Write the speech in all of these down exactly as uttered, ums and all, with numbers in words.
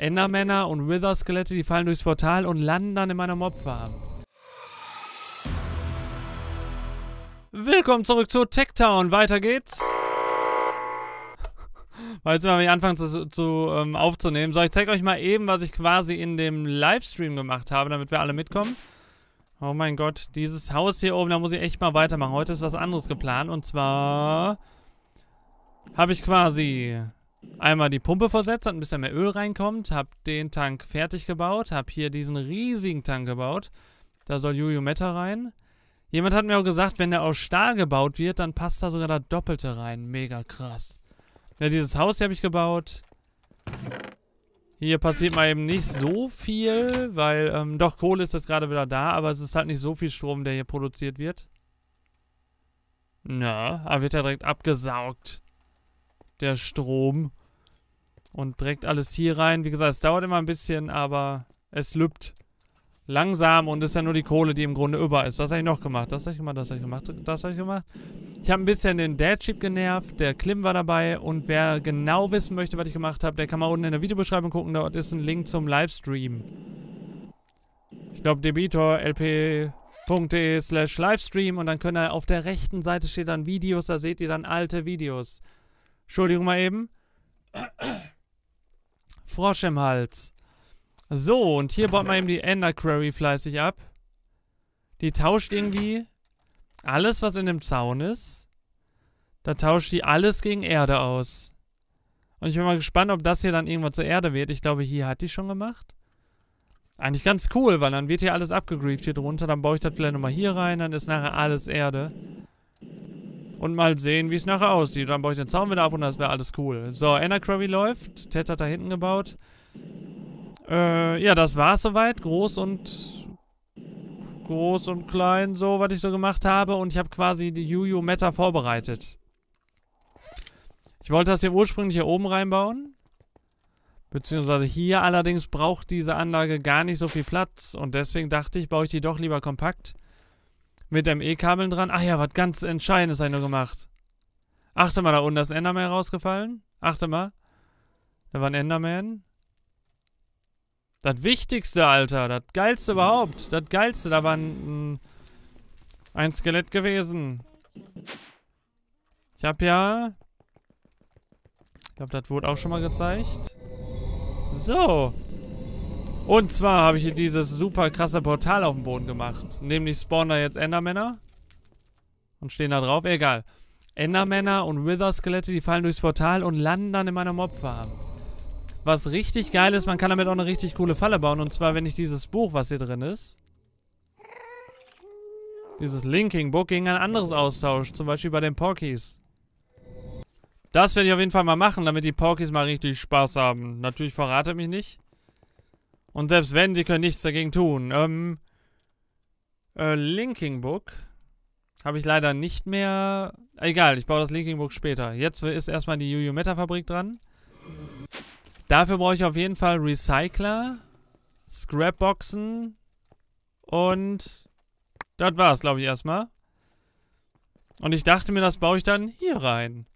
Endermänner und Wither-Skelette, die fallen durchs Portal und landen dann in meiner Mobfarm. Willkommen zurück zu Tech Town. Weiter geht's. Weil jetzt, wenn wir anfangen zu, zu, ähm, aufzunehmen, so, ich zeige euch mal eben, was ich quasi in dem Livestream gemacht habe, damit wir alle mitkommen. Oh mein Gott, dieses Haus hier oben, da muss ich echt mal weitermachen. Heute ist was anderes geplant und zwar habe ich quasi einmal die Pumpe versetzt, dass ein bisschen mehr Öl reinkommt, habe den Tank fertig gebaut, habe hier diesen riesigen Tank gebaut. Da soll Juju Meta rein. Jemand hat mir auch gesagt, wenn der aus Stahl gebaut wird, dann passt da sogar der Doppelte rein. Mega krass. Ja, dieses Haus hier habe ich gebaut. Hier passiert mal eben nicht so viel, weil, ähm, doch, Kohle ist jetzt gerade wieder da, aber es ist halt nicht so viel Strom, der hier produziert wird. Na, aber wird ja direkt abgesaugt. Der Strom. Und direkt alles hier rein. Wie gesagt, es dauert immer ein bisschen, aber es lübt langsam und ist ja nur die Kohle, die im Grunde über ist. Was habe ich noch gemacht? Das habe ich gemacht, das habe ich gemacht, das habe ich gemacht. Ich habe ein bisschen den Deadship genervt, der Klüm war dabei und wer genau wissen möchte, was ich gemacht habe, der kann mal unten in der Videobeschreibung gucken, dort ist ein Link zum Livestream. Ich glaube debitorlp punkt de slash Livestream und dann könnt ihr auf der rechten Seite steht dann Videos, da seht ihr dann alte Videos. Entschuldigung mal eben. Frosch im Hals. So, und hier baut man eben die Ender Quarry fleißig ab. Die tauscht irgendwie alles, was in dem Zaun ist. Da tauscht die alles gegen Erde aus. Und ich bin mal gespannt, ob das hier dann irgendwann zur Erde wird. Ich glaube, hier hat die schon gemacht. Eigentlich ganz cool, weil dann wird hier alles abgegrieft hier drunter. Dann baue ich das vielleicht nochmal hier rein, dann ist nachher alles Erde. Und mal sehen, wie es nachher aussieht. Dann baue ich den Zaun wieder ab und das wäre alles cool. So, AnnaCrowby läuft. Ted hat da hinten gebaut. Äh, ja, das war's soweit. Groß und groß und klein, so, was ich so gemacht habe. Und ich habe quasi die Juju Meta vorbereitet. Ich wollte das hier ursprünglich hier oben reinbauen. Beziehungsweise hier allerdings braucht diese Anlage gar nicht so viel Platz. Und deswegen dachte ich, baue ich die doch lieber kompakt. Mit M E-Kabeln dran. Ach ja, was ganz Entscheidendes habe ich nur gemacht. Achte mal, da unten ist ein Enderman rausgefallen. Achte mal. Da war ein Enderman. Das Wichtigste, Alter. Das Geilste überhaupt. Das Geilste. Da war ein, ein Skelett gewesen. Ich habe ja... Ich glaube, das wurde auch schon mal gezeigt. So. Und zwar habe ich hier dieses super krasse Portal auf dem Boden gemacht. Nämlich spawnen da jetzt Endermänner. Und stehen da drauf. Egal. Endermänner und Wither-Skelette, die fallen durchs Portal und landen dann in meiner Mobfarm. Was richtig geil ist, man kann damit auch eine richtig coole Falle bauen. Und zwar, wenn ich dieses Buch, was hier drin ist, dieses Linking Book gegen ein anderes austausche. Zum Beispiel bei den Porkies. Das werde ich auf jeden Fall mal machen, damit die Porkies mal richtig Spaß haben. Natürlich verrate mich nicht. Und selbst wenn, sie können nichts dagegen tun. Ähm, äh, Linking Book habe ich leider nicht mehr. Egal, ich baue das Linking Book später. Jetzt ist erstmal die Juju Meta Fabrik dran. Dafür brauche ich auf jeden Fall Recycler, Scrapboxen und das war's, glaube ich, erstmal. Und ich dachte mir, das baue ich dann hier rein.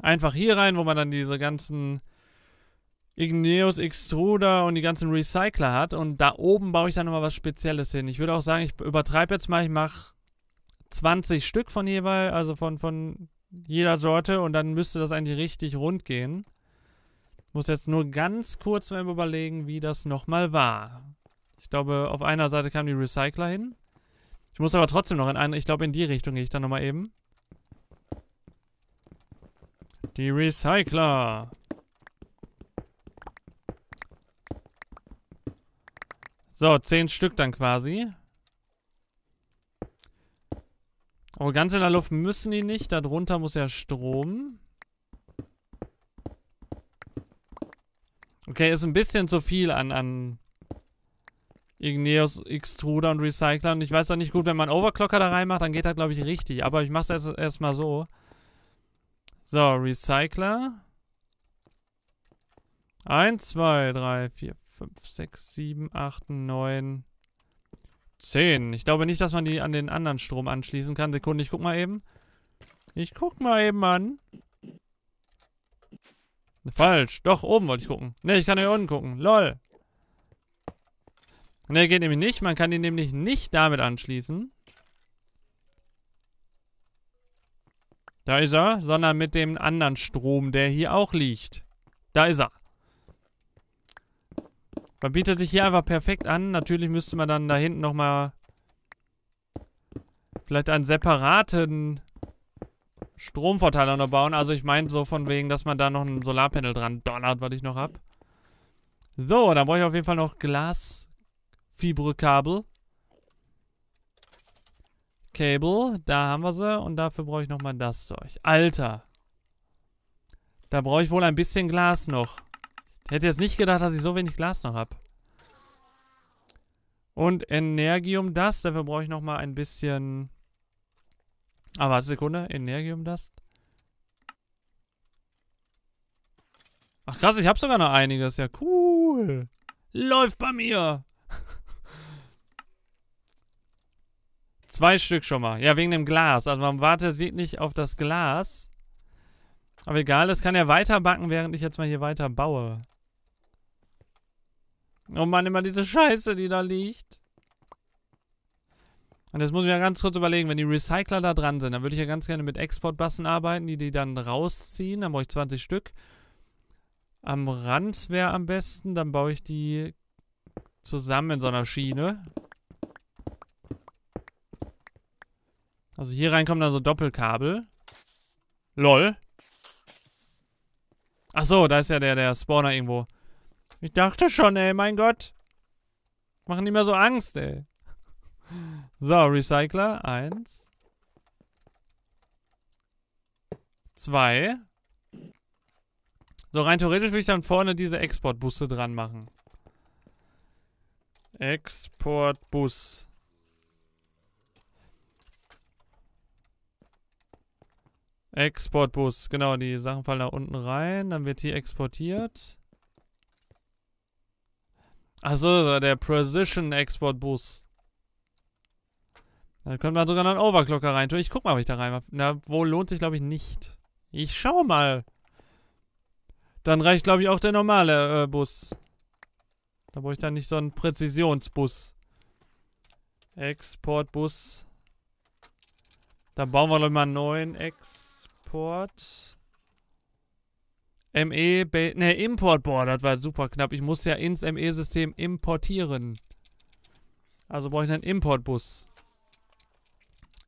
Einfach hier rein, wo man dann diese ganzen Igneos Extruder und die ganzen Recycler hat. Und da oben baue ich dann nochmal was Spezielles hin. Ich würde auch sagen, ich übertreibe jetzt mal. Ich mache zwanzig Stück von jeweils, also von, von jeder Sorte. Und dann müsste das eigentlich richtig rund gehen. Ich muss jetzt nur ganz kurz mal überlegen, wie das nochmal war. Ich glaube, auf einer Seite kamen die Recycler hin. Ich muss aber trotzdem noch in eine, ich glaube, in die Richtung gehe ich dann nochmal eben. Die Recycler. So, zehn Stück dann quasi. Aber ganz in der Luft müssen die nicht. Darunter muss ja Strom. Okay, ist ein bisschen zu viel an, an Igneos Extruder und Recycler. Und ich weiß auch nicht gut, wenn man Overclocker da reinmacht, dann geht das, glaube ich, richtig. Aber ich mache es erstmal so. So, Recycler. eins, zwei, drei, vier, fünf, sechs, sieben, acht, neun, zehn. Ich glaube nicht, dass man die an den anderen Strom anschließen kann. Sekunde, ich guck mal eben. Ich guck mal eben an. Falsch. Doch, oben wollte ich gucken. Ne, ich kann hier unten gucken. Lol. Ne, geht nämlich nicht. Man kann ihn nämlich nicht damit anschließen. Da ist er. Sondern mit dem anderen Strom, der hier auch liegt. Da ist er. Man bietet sich hier einfach perfekt an. Natürlich müsste man dann da hinten nochmal vielleicht einen separaten Stromverteiler noch bauen. Also ich meine so von wegen, dass man da noch ein Solarpanel dran donnert, was ich noch habe. So, dann brauche ich auf jeden Fall noch Glas, Fibre-Kabel, Cable, da haben wir sie. Und dafür brauche ich nochmal das Zeug. Alter. Da brauche ich wohl ein bisschen Glas noch. Ich hätte jetzt nicht gedacht, dass ich so wenig Glas noch habe. Und Energium Dust, dafür brauche ich nochmal ein bisschen... Ah, warte Sekunde. Energium Dust. Ach krass, ich habe sogar noch einiges. Ja, cool. Läuft bei mir. Zwei Stück schon mal. Ja, wegen dem Glas. Also man wartet wirklich auf das Glas. Aber egal, das kann ja weiterbacken, während ich jetzt mal hier weiter baue. Oh Mann, immer diese Scheiße, die da liegt. Und jetzt muss ich mir ganz kurz überlegen, wenn die Recycler da dran sind, dann würde ich ja ganz gerne mit Exportbussen arbeiten, die die dann rausziehen. Dann brauche ich zwanzig Stück. Am Rand wäre am besten, dann baue ich die zusammen in so einer Schiene. Also hier rein kommen dann so Doppelkabel. Lol. Ach so, da ist ja der, der Spawner irgendwo. Ich dachte schon, ey, mein Gott. Machen die mir so Angst, ey. So, Recycler. Eins. Zwei. So, rein theoretisch würde ich dann vorne diese Exportbusse dran machen. Exportbus. Exportbus. Genau, die Sachen fallen da unten rein. Dann wird hier exportiert. Achso, der Precision Export Bus. Da können wir sogar noch einen Overclocker rein tun. Ich guck mal, ob ich da rein mache. Na, wo lohnt sich, glaube ich, nicht. Ich schau mal. Dann reicht, glaube ich, auch der normale äh, Bus. Da brauche ich dann nicht so einen Präzisionsbus. Exportbus. Dann bauen wir, glaube ich, mal einen neuen Export. M E, ne, Import, boah, das war super knapp. Ich muss ja ins M E-System importieren. Also brauche ich einen Importbus.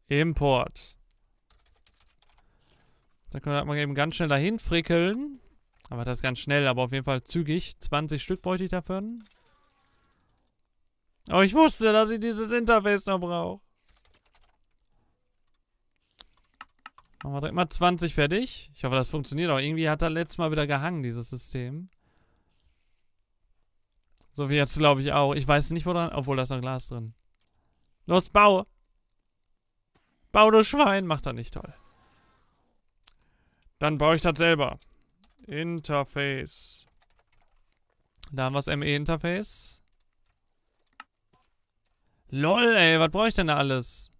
Import. Dann können wir mal eben ganz schnell dahin frickeln. Aber das ist ganz schnell, aber auf jeden Fall zügig. zwanzig Stück bräuchte ich dafür. Oh, ich wusste, dass ich dieses Interface noch brauche. Machen wir direkt mal zwanzig fertig. Ich hoffe, das funktioniert auch. Irgendwie hat er letztes Mal wieder gehangen, dieses System. So wie jetzt, glaube ich, auch. Ich weiß nicht, wo dran... Obwohl, da ist noch Glas drin. Los, bau! Bau, du Schwein! Macht er nicht toll. Dann baue ich das selber. Interface. Da haben wir das M E-Interface. Lol, ey, was brauche ich denn da alles?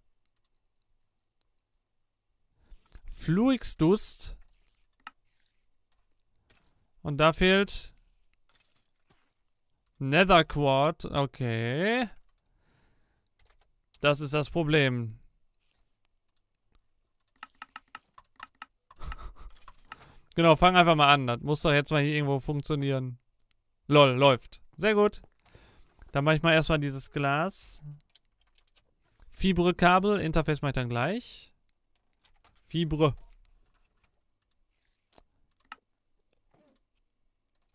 Fluix-Dust. Und da fehlt Nether Quartz. Okay. Das ist das Problem. Genau, fang einfach mal an. Das muss doch jetzt mal hier irgendwo funktionieren. Lol, läuft. Sehr gut. Dann mache ich mal erstmal dieses Glas. Fibre-Kabel. Interface mache ich dann gleich. Fibre.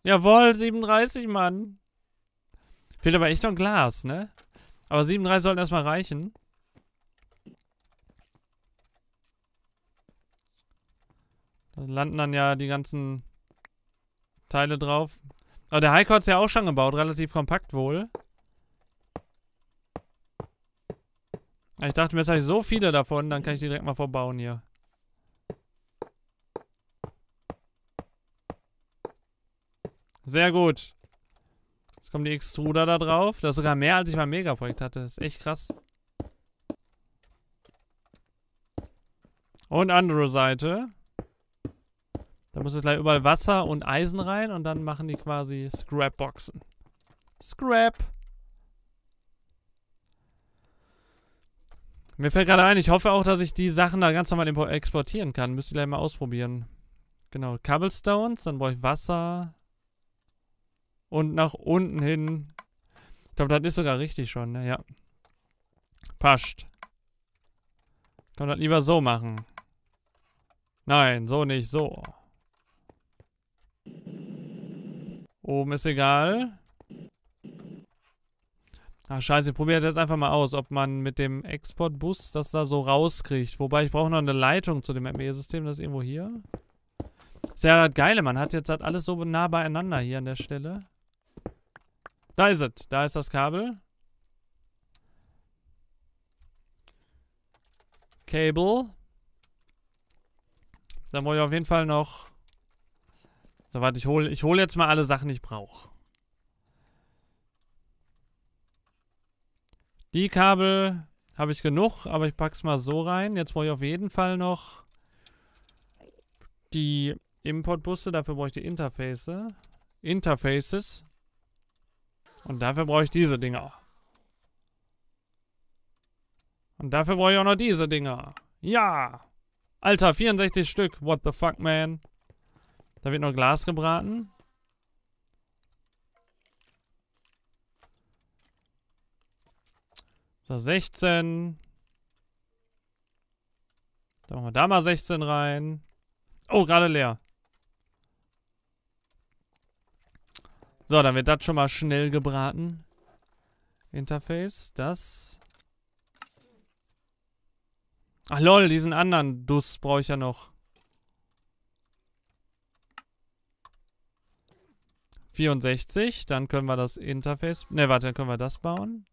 Jawohl, siebenunddreißig, Mann. Fehlt aber echt noch ein Glas, ne? Aber siebenunddreißig sollten erstmal reichen. Da landen dann ja die ganzen Teile drauf. Aber der Heiko hat es ja auch schon gebaut, relativ kompakt wohl. Ich dachte mir, jetzt habe ich so viele davon, dann kann ich die direkt mal vorbauen hier. Sehr gut. Jetzt kommen die Extruder da drauf. Das ist sogar mehr, als ich beim Megaprojekt hatte. Das ist echt krass. Und andere Seite. Da muss jetzt gleich überall Wasser und Eisen rein und dann machen die quasi Scrapboxen. Scrap! Mir fällt gerade ein, ich hoffe auch, dass ich die Sachen da ganz normal exportieren kann. Müsste ich gleich mal ausprobieren. Genau, Cobblestones, dann brauche ich Wasser. Und nach unten hin. Ich glaube, das ist sogar richtig schon, ne? Ja. Passt. Kann man das lieber so machen. Nein, so nicht, so. Oben ist egal. Ach scheiße, ich probiere jetzt einfach mal aus, ob man mit dem Exportbus das da so rauskriegt. Wobei, ich brauche noch eine Leitung zu dem M E-System, das ist irgendwo hier. Das ist ja das Geile, man hat jetzt halt alles so nah beieinander hier an der Stelle. Da ist es, da ist das Kabel. Cable. Dann wollte ich auf jeden Fall noch... So, warte, ich hole ich hol jetzt mal alle Sachen, die ich brauche. Die Kabel habe ich genug, aber ich packe es mal so rein. Jetzt brauche ich auf jeden Fall noch die Importbusse. Dafür brauche ich die Interface. Interfaces. Und dafür brauche ich diese Dinger. Und dafür brauche ich auch noch diese Dinger. Ja! Alter, vierundsechzig Stück. What the fuck, man? Da wird noch Glas gebraten. So, sechzehn. Dann machen wir da mal sechzehn rein. Oh, gerade leer. So, dann wird das schon mal schnell gebraten. Interface, das... Ach lol, diesen anderen Duss brauche ich ja noch. vierundsechzig, dann können wir das Interface... Ne, warte, dann können wir das bauen.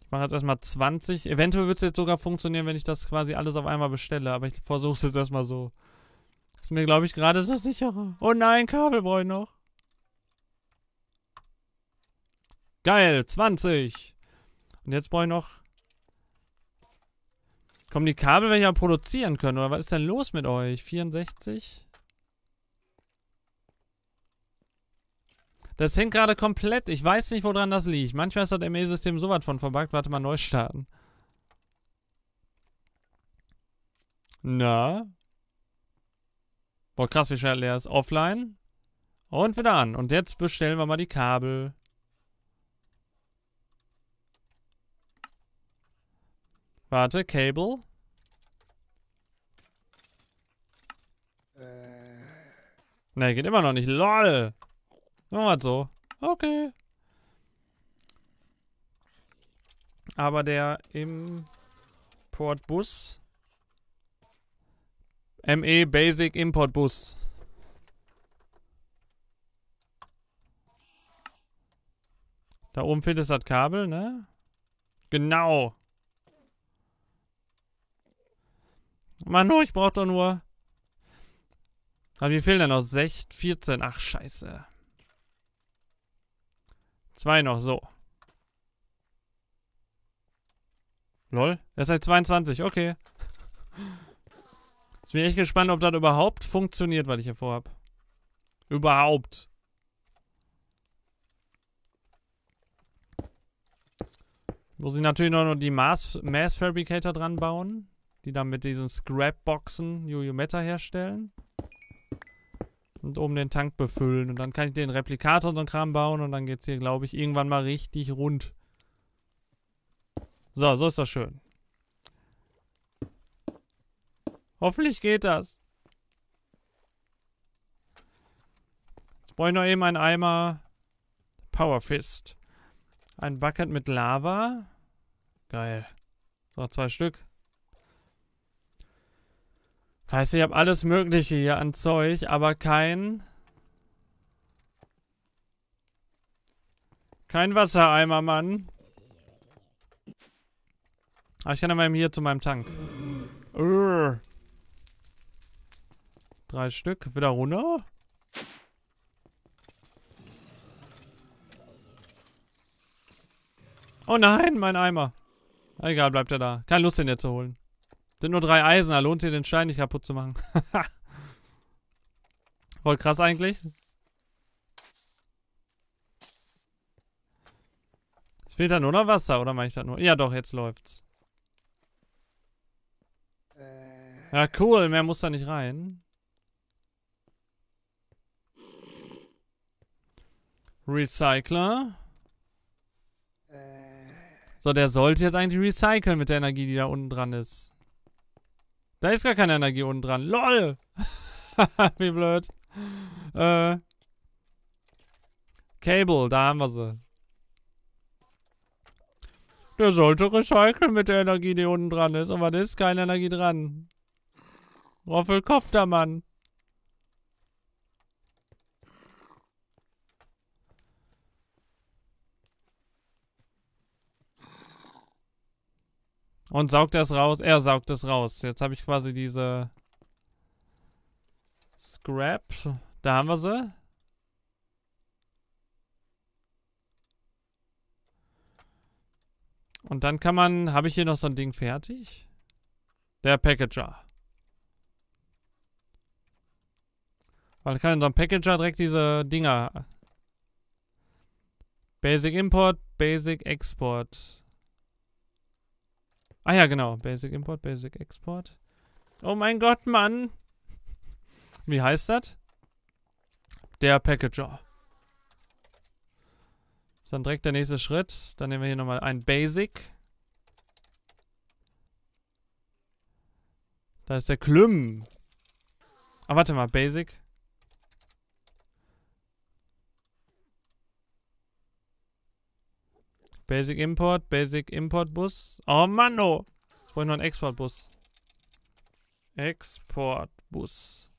Ich mache jetzt erstmal zwanzig. Eventuell wird es jetzt sogar funktionieren, wenn ich das quasi alles auf einmal bestelle. Aber ich versuche es jetzt erstmal so. Ist mir, glaube ich, gerade so sicherer. Oh nein, Kabel brauche ich noch. Geil, zwanzig. Und jetzt brauche ich noch... Kommen die Kabel, wenn ich mal produzieren können, oder was ist denn los mit euch? vierundsechzig? Das hängt gerade komplett. Ich weiß nicht, woran das liegt. Manchmal ist das M E-System so was von verbuggt. Warte mal, neu starten. Na? Boah, krass, wie schnell leer ist. Offline. Und wieder an. Und jetzt bestellen wir mal die Kabel. Warte, Cable. Ne, geht immer noch nicht. LOL. Machen wir so. Okay. Aber der Importbus. M E Basic Importbus. Da oben fehlt es das Kabel, ne? Genau. Mann, oh, ich brauch doch nur... Aber wie fehlen denn noch? sechzehn, vierzehn. Ach, scheiße. Zwei noch, so. Lol. Das ist halt zweiundzwanzig, okay. Jetzt bin ich echt gespannt, ob das überhaupt funktioniert, was ich hier vorhab. Überhaupt. Muss ich natürlich noch die Mass, Mass Fabricator dran bauen. Die dann mit diesen Scrapboxen Juju Meta herstellen. Und oben den Tank befüllen. Und dann kann ich den Replikator und so einen Kram bauen. Und dann geht's hier, glaube ich, irgendwann mal richtig rund. So, so ist das schön. Hoffentlich geht das. Jetzt brauche ich noch eben einen Eimer. Power Fist. Ein Bucket mit Lava. Geil. So, zwei Stück. Heißt, ich habe alles Mögliche hier an Zeug, aber kein... Kein Wassereimer, Mann. Aber ich kann aber hier zu meinem Tank. Urgh. Drei Stück. Wieder runter. Oh nein, mein Eimer. Egal, bleibt er da. Keine Lust, den jetzt zu holen. Sind nur drei Eisen, da lohnt sich den Stein nicht kaputt zu machen. Voll krass eigentlich. Es fehlt da nur noch Wasser, oder mache ich da nur? Ja doch, jetzt läuft's. Ja cool, mehr muss da nicht rein. Recycler. So, der sollte jetzt eigentlich recyceln mit der Energie, die da unten dran ist. Da ist gar keine Energie unten dran. LOL! Wie blöd. Äh. Cable, da haben wir sie. Der sollte recyceln mit der Energie, die unten dran ist, aber da ist keine Energie dran. Roffelkopter, Mann. Und saugt das raus. Er saugt das raus. Jetzt habe ich quasi diese Scrap. Da haben wir sie. Und dann kann man... Habe ich hier noch so ein Ding fertig? Der Packager. Man kann in so einem Packager direkt diese Dinger... Basic Import, Basic Export... Ah ja, genau. Basic Import, Basic Export. Oh mein Gott, Mann! Wie heißt das? Der Packager. Ist dann direkt der nächste Schritt. Dann nehmen wir hier nochmal ein Basic. Da ist der Klüm. Ah, warte mal, Basic. Basic Import, Basic Importbus. Oh Mann, oh! Jetzt brauche ich noch einen Exportbus. Exportbus.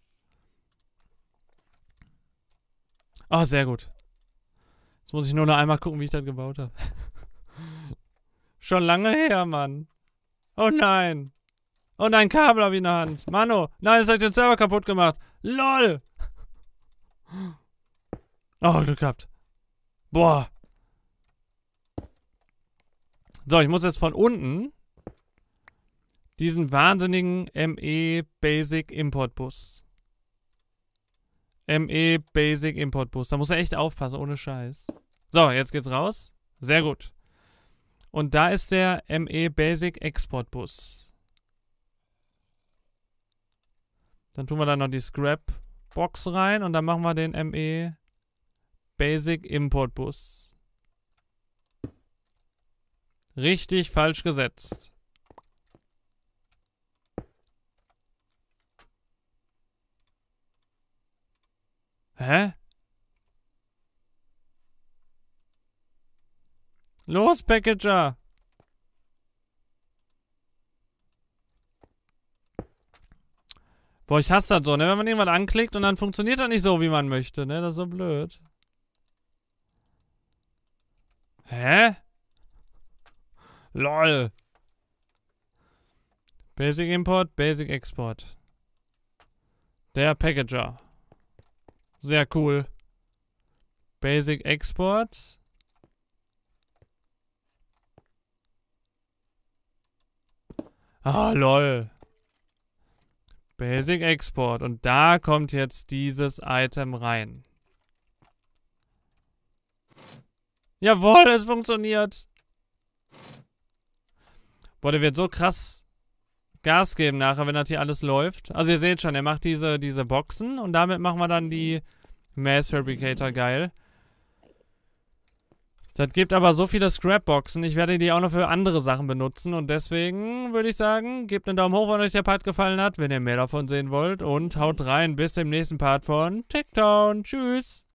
Ah, sehr gut. Jetzt muss ich nur noch einmal gucken, wie ich das gebaut habe. Schon lange her, Mann. Oh nein. Oh nein, Kabel habe ich in der Hand. Mann, oh. Nein, das hat den Server kaputt gemacht. LOL! Oh, Glück gehabt. Boah. So, ich muss jetzt von unten diesen wahnsinnigen M E Basic Importbus. M E Basic Importbus. Da muss er echt aufpassen, ohne Scheiß. So, jetzt geht's raus. Sehr gut. Und da ist der M E Basic Exportbus. Dann tun wir da noch die Scrap Box rein und dann machen wir den M E Basic Importbus. Richtig falsch gesetzt. Hä? Los, Packager! Boah, ich hasse das so, ne? Wenn man irgendwas anklickt und dann funktioniert das nicht so, wie man möchte, ne? Das ist so blöd. Hä? LOL. Basic Import, Basic Export. Der Packager. Sehr cool. Basic Export. Ah, LOL. Basic Export. Und da kommt jetzt dieses Item rein. Jawohl, es funktioniert. Boah, der wird so krass Gas geben nachher, wenn das hier alles läuft. Also ihr seht schon, er macht diese, diese Boxen und damit machen wir dann die Mass Fabricator geil. Das gibt aber so viele Scrapboxen, ich werde die auch noch für andere Sachen benutzen und deswegen würde ich sagen, gebt einen Daumen hoch, wenn euch der Part gefallen hat, wenn ihr mehr davon sehen wollt und haut rein, bis im nächsten Part von Tech Town. Tschüss!